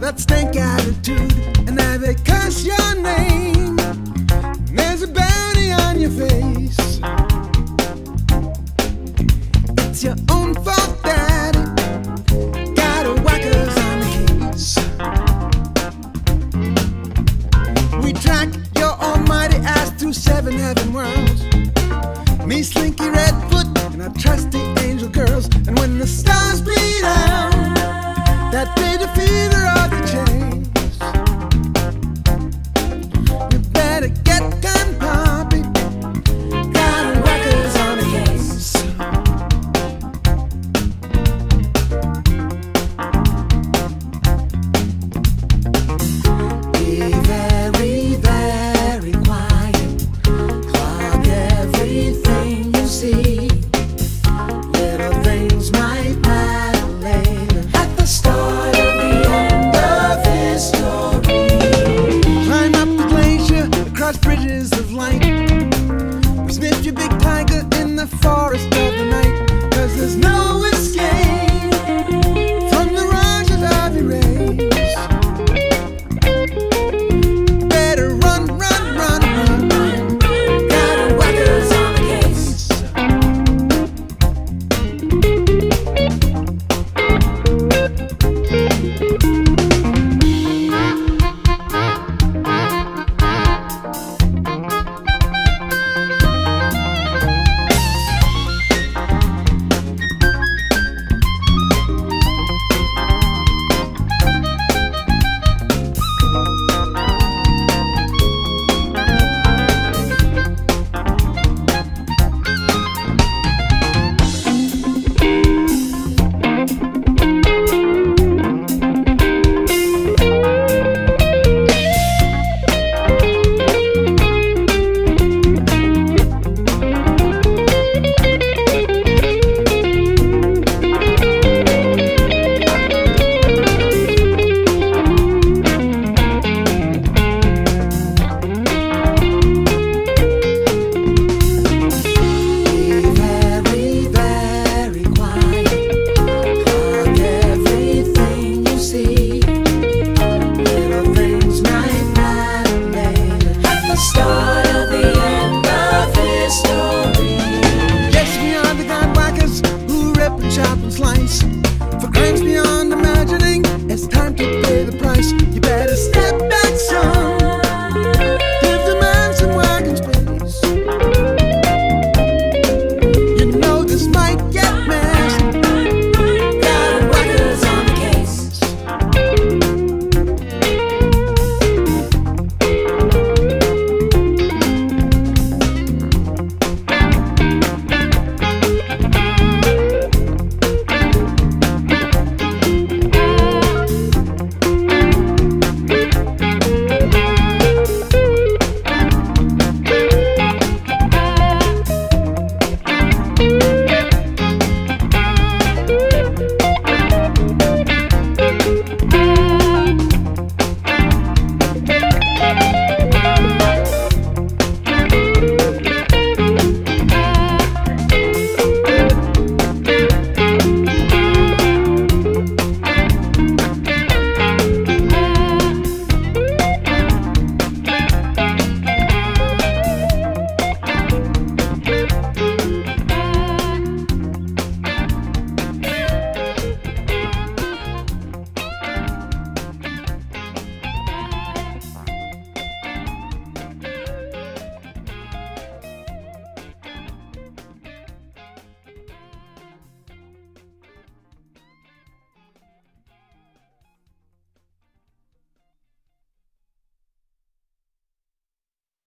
That stank attitude, and now they curse your name. There's a bounty on your face. It's your own fault that got a whackers on the case. We track your almighty ass through 7 heaven worlds. Me, Slinky Redfoot, and I trust it.